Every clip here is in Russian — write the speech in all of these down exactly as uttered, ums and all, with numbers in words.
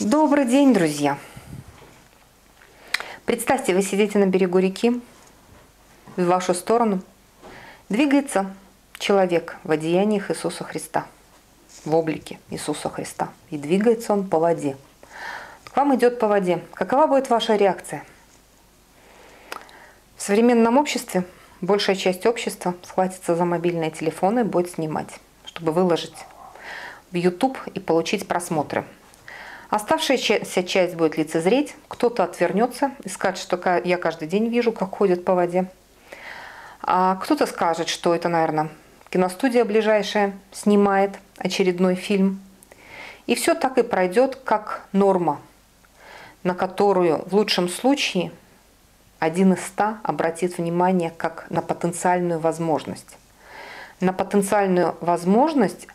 Добрый день, друзья! Представьте, вы сидите на берегу реки, в вашу сторону двигается человек в одеяниях Иисуса Христа, в облике Иисуса Христа, и двигается он по воде. К вам идет по воде. Какова будет ваша реакция? В современном обществе большая часть общества схватится за мобильные телефоны и будет снимать, чтобы выложить в YouTube и получить просмотры. Оставшаяся часть будет лицезреть, кто-то отвернется и скажет, что я каждый день вижу, как ходят по воде. А кто-то скажет, что это, наверное, киностудия ближайшая снимает очередной фильм. И все так и пройдет, как норма, на которую в лучшем случае один из ста обратит внимание как на потенциальную возможность. На потенциальную возможность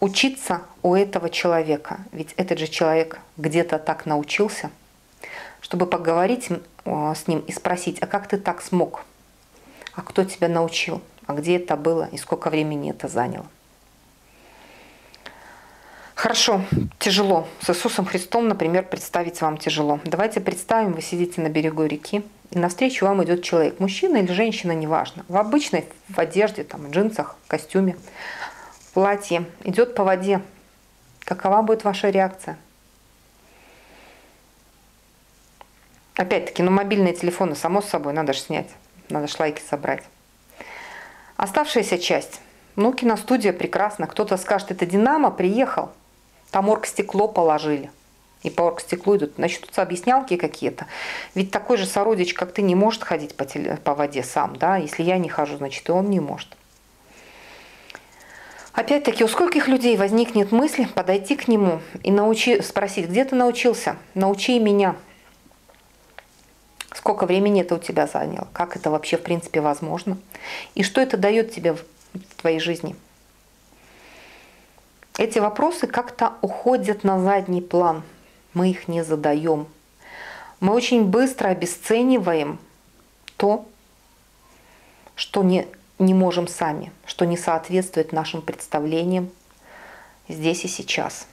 учиться у этого человека. Ведь этот же человек где-то так научился, чтобы поговорить с ним и спросить, а как ты так смог? А кто тебя научил? А где это было? И сколько времени это заняло? Хорошо, тяжело. С Иисусом Христом, например, представить вам тяжело. Давайте представим, вы сидите на берегу реки, и навстречу вам идет человек. Мужчина или женщина, неважно. В обычной, в одежде, там, в джинсах, костюме, платье, идет по воде. Какова будет ваша реакция? Опять-таки, ну, мобильные телефоны, само собой, надо же снять, надо же лайки собрать. Оставшаяся часть. Ну, киностудия, прекрасно. Кто-то скажет, это «Динамо» приехал, там оргстекло положили. И по оргстеклу идут. Начнутся объяснялки какие-то. Ведь такой же сородич, как ты, не может ходить по, теле... по воде сам, да? Если я не хожу, значит, и он не может. Опять-таки, у скольких людей возникнет мысль подойти к нему и научи... спросить, где ты научился? Научи меня. Сколько времени это у тебя заняло? Как это вообще, в принципе, возможно? И что это дает тебе в твоей жизни? Эти вопросы как-то уходят на задний план. Мы их не задаем. Мы очень быстро обесцениваем то, что не, не можем сами, что не соответствует нашим представлениям здесь и сейчас.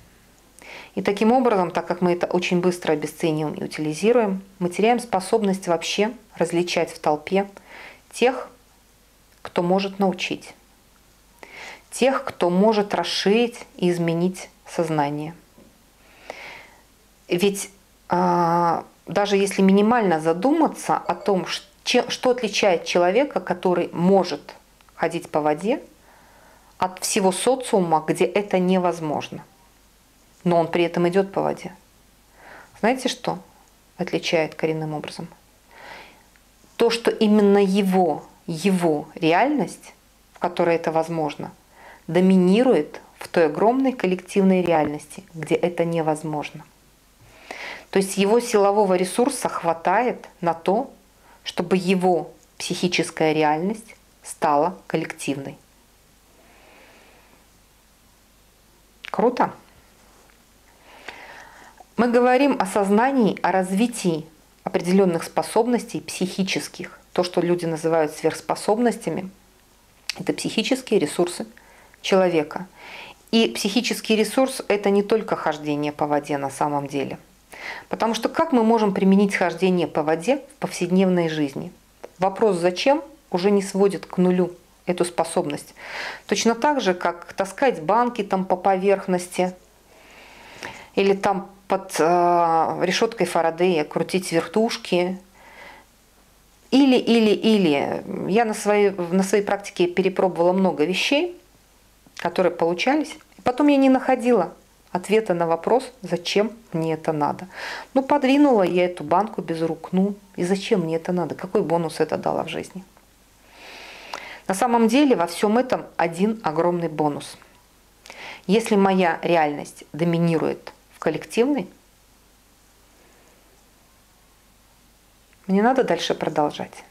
И таким образом, так как мы это очень быстро обесцениваем и утилизируем, мы теряем способность вообще различать в толпе тех, кто может научить, тех, кто может расширить и изменить сознание. Ведь э, даже если минимально задуматься о том, что, что отличает человека, который может ходить по воде, от всего социума, где это невозможно, но он при этом идет по воде. Знаете, что отличает коренным образом? То, что именно его, его реальность, в которой это возможно, доминирует в той огромной коллективной реальности, где это невозможно. То есть его силового ресурса хватает на то, чтобы его психическая реальность стала коллективной. Круто? Мы говорим о сознании, о развитии определенных способностей психических. То, что люди называют сверхспособностями, это психические ресурсы человека. И психический ресурс – это не только хождение по воде на самом деле. Потому что как мы можем применить хождение по воде в повседневной жизни? Вопрос «зачем?» уже не сводит к нулю эту способность. Точно так же, как таскать банки там по поверхности или там под э, решеткой Фарадея крутить вертушки. Или, или, или. Я на своей, на своей практике перепробовала много вещей, которые получались. Потом я не находила ответа на вопрос, зачем мне это надо. Ну, подвинула я эту банку без рук. Ну, и зачем мне это надо? Какой бонус это дало в жизни? На самом деле во всем этом один огромный бонус. Если моя реальность доминирует коллективный. Мне надо дальше продолжать.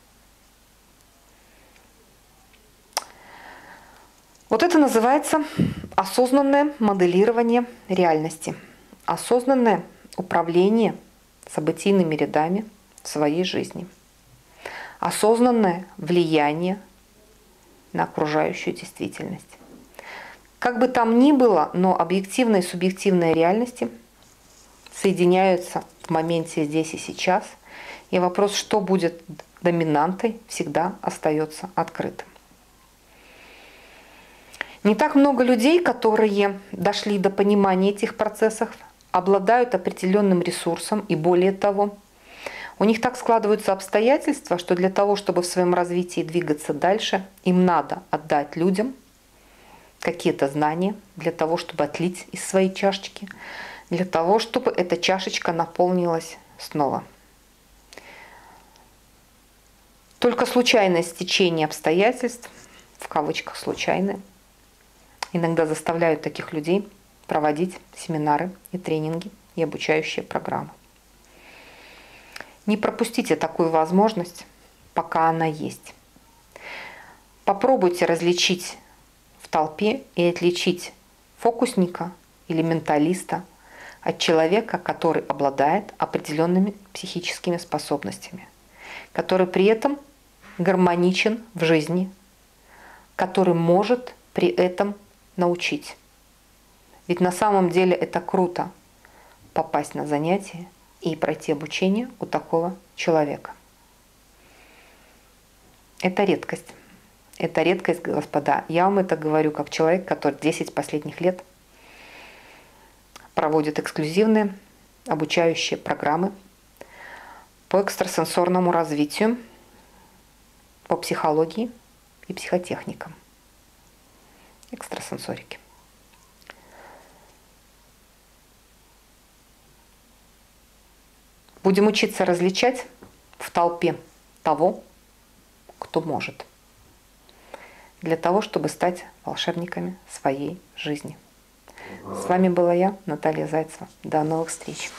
Вот это называется осознанное моделирование реальности, осознанное управление событийными рядами в своей жизни, осознанное влияние на окружающую действительность. Как бы там ни было, но объективная и субъективная реальности соединяются в моменте здесь и сейчас. И вопрос, что будет доминантой, всегда остается открытым. Не так много людей, которые дошли до понимания этих процессов, обладают определенным ресурсом, и более того, у них так складываются обстоятельства, что для того, чтобы в своем развитии двигаться дальше, им надо отдать людям какие-то знания, для того, чтобы отлить из своей чашечки, для того, чтобы эта чашечка наполнилась снова. Только случайное стечение обстоятельств, в кавычках случайное, иногда заставляют таких людей проводить семинары и тренинги и обучающие программы. Не пропустите такую возможность, пока она есть. Попробуйте различить в толпе и отличить фокусника или менталиста от человека, который обладает определенными психическими способностями, который при этом гармоничен в жизни, который может при этом научить. Ведь на самом деле это круто – попасть на занятия и пройти обучение у такого человека. Это редкость. Это редкость, господа. Я вам это говорю как человек, который десять последних лет проводит эксклюзивные обучающие программы по экстрасенсорному развитию, по психологии и психотехникам, экстрасенсорике. Будем учиться различать в толпе того, кто может, для того, чтобы стать волшебниками своей жизни. С вами была я, Наталья Зайцева. До новых встреч!